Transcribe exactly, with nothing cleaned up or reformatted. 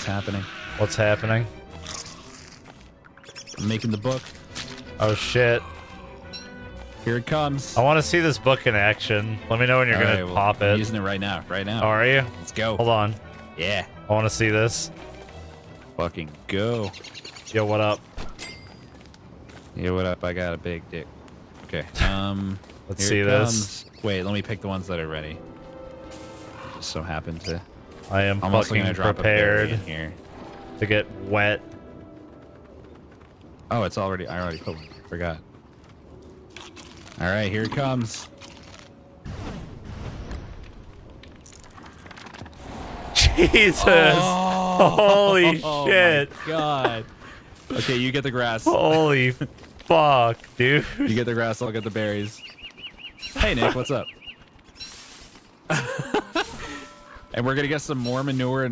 What's happening? What's happening? I'm making the book. Oh, shit. Here it comes. I want to see this book in action. Let me know when you're going to pop it. I'm using it right now. Right now. Are you? Let's go. Hold on. Yeah. I want to see this. Fucking go. Yo, what up? Yo, what up? I got a big dick. Okay. Um. Let's see this. Wait, let me pick the ones that are ready. I just so happen to. I am fucking prepared here to get wet. Oh, it's already. I already put one. I forgot. All right, here it comes. Jesus! Oh, holy oh shit! My God. Okay, you get the grass. Holy fuck, dude! You get the grass. I'll get the berries. Hey, Nick, what's up? And we're gonna get some more manure and.